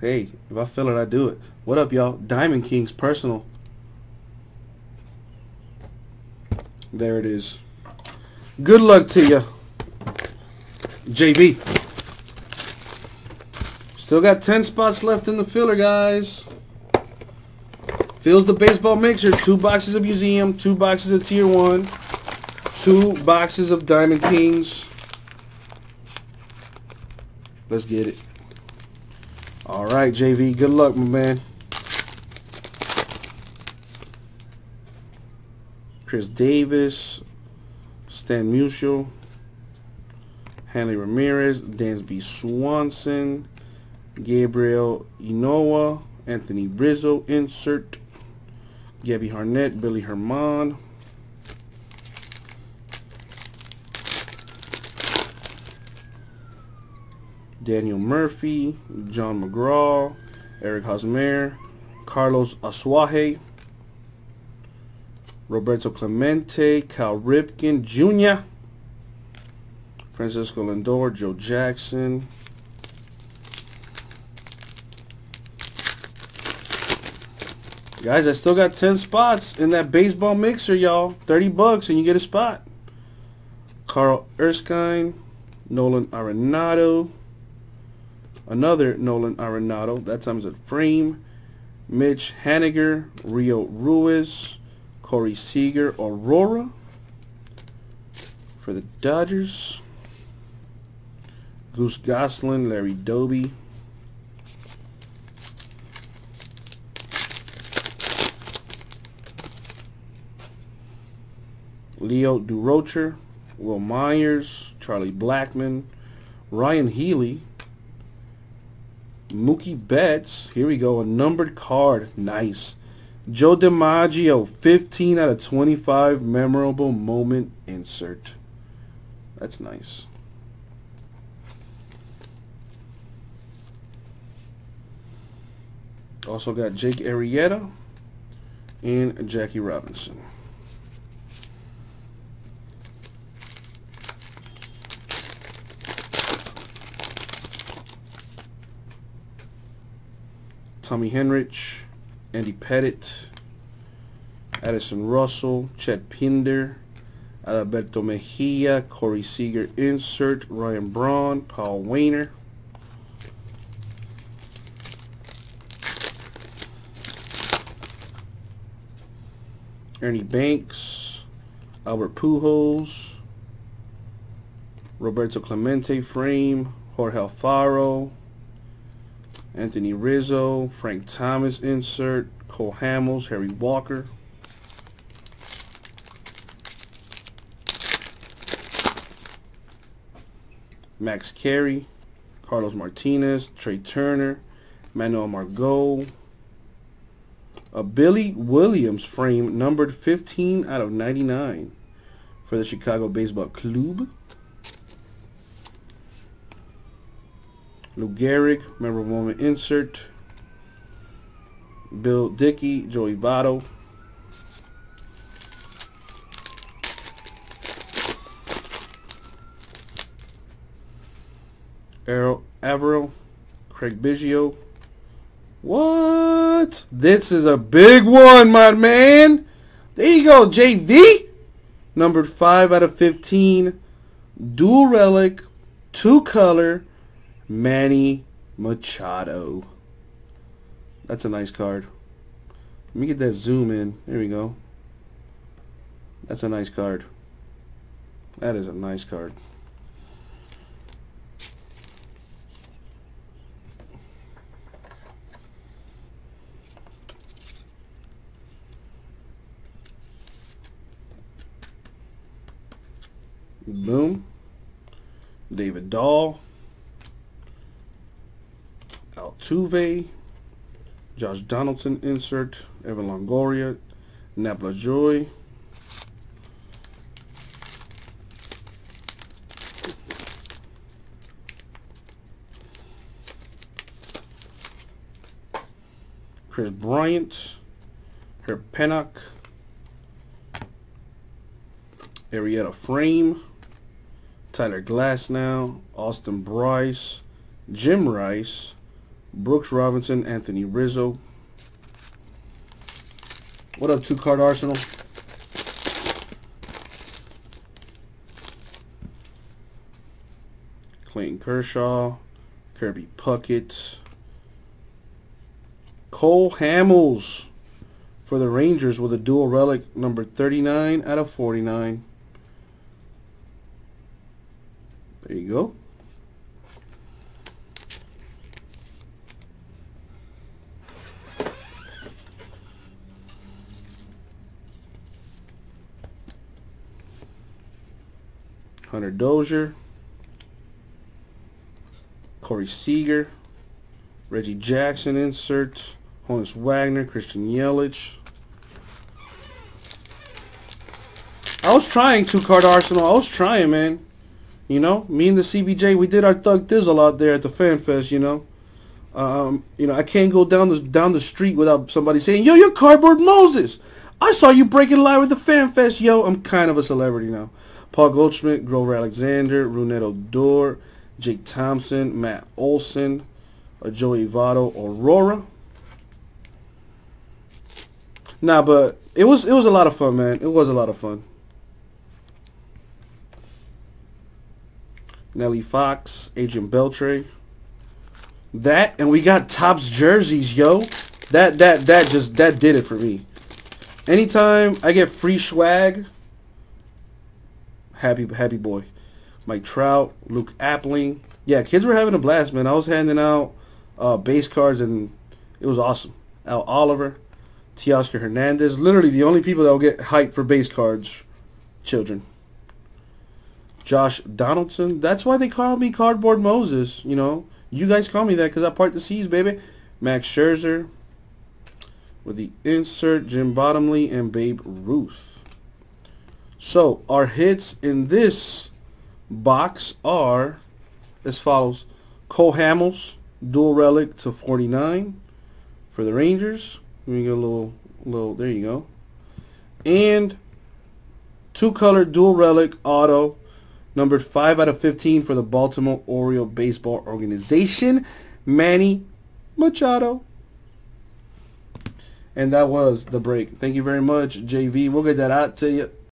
Hey, if I feel it, I do it. What up, y'all? Diamond Kings personal. There it is. Good luck to you, JV. Still got 10 spots left in the filler, guys. Fills the baseball mixer. 2 boxes of Museum, 2 boxes of Tier 1, 2 boxes of Diamond Kings. Let's get it. All right, JV. Good luck, my man. Chris Davis, Stan Musial, Hanley Ramirez, Dansby Swanson, Gabriel Inoa, Anthony Rizzo, insert, Gabby Harnett, Billy Herman, Daniel Murphy, John McGraw, Eric Hosmer, Carlos Asuaje, Roberto Clemente, Cal Ripken Jr., Francisco Lindor, Joe Jackson, guys. I still got 10 spots in that baseball mixer, y'all. 30 bucks and you get a spot. Carl Erskine, Nolan Arenado, another Nolan Arenado. That time's a frame. Mitch Haniger, Rio Ruiz, Corey Seager, Aurora for the Dodgers. Goose Goslin, Larry Doby. Leo Durocher, Will Myers, Charlie Blackman, Ryan Healy, Mookie Betts. Here we go, a numbered card. Nice. Joe DiMaggio, 15 out of 25 memorable moment insert. That's nice. Also got Jake Arrieta and Jackie Robinson. Tommy Henrich, Andy Pettit, Addison Russell, Chet Pinder, Alberto Mejia, Corey Seager insert, Ryan Braun, Paul Waner, Ernie Banks, Albert Pujols, Roberto Clemente frame, Jorge Alfaro, Anthony Rizzo, Frank Thomas insert, Cole Hamels, Harry Walker, Max Carey, Carlos Martinez, Trey Turner, Manuel Margot, a Billy Williams frame numbered 15 out of 99 for the Chicago Baseball Club. Lou Gehrig, memorable moment insert, Bill Dickey, Joey Votto, Errol Averill, Craig Biggio. What? This is a big one, my man. There you go, JV. Numbered 5 out of 15. Dual relic, 2 color. Manny Machado. That's a nice card. Let me get that zoom in. There we go. That's a nice card. That is a nice card. Boom. David Dahl, Altuve, Josh Donaldson insert, Evan Longoria, Napla Joy, Chris Bryant, Herb Pennock, Arrieta frame, Tyler Glasnow, Austin Bryce, Jim Rice, Brooks Robinson, Anthony Rizzo. What up, two-card arsenal? Clayton Kershaw, Kirby Puckett, Cole Hamels for the Rangers with a dual relic, number 39 out of 49. There you go. Hunter Dozier, Corey Seager, Reggie Jackson inserts, Honus Wagner, Christian Yelich. I was trying two-card arsenal. I was trying, man. You know, me and the CBJ, we did our Thug Thizzle out there at the Fan Fest, you know. You know, I can't go down the street without somebody saying, yo, you're Cardboard Moses. I saw you breaking live at the Fan Fest, yo. I'm kind of a celebrity now. Paul Goldschmidt, Grover Alexander, Runette Odor, Jake Thompson, Matt Olson, Joey Votto, Aurora. Nah, but it was a lot of fun, man. It was a lot of fun. Nelly Fox, Agent Beltre. That, and we got Topps jerseys, yo. That did it for me. Anytime I get free swag, happy boy. Mike Trout, Luke Appling. Yeah, kids were having a blast, man. I was handing out base cards, and it was awesome. Al Oliver, Teoscar Hernandez. Literally the only people that will get hyped for base cards, children. Josh Donaldson. That's why they call me Cardboard Moses, you know. You guys call me that because I part the seas, baby. Max Scherzer with the insert, Jim Bottomley, and Babe Ruth. So our hits in this box are as follows. Cole Hamels, dual relic to 49 for the Rangers. Let me get a little, there you go. And two-color dual relic auto, numbered 5 out of 15 for the Baltimore Oriole Baseball Organization, Manny Machado. And that was the break. Thank you very much, JV. We'll get that out to you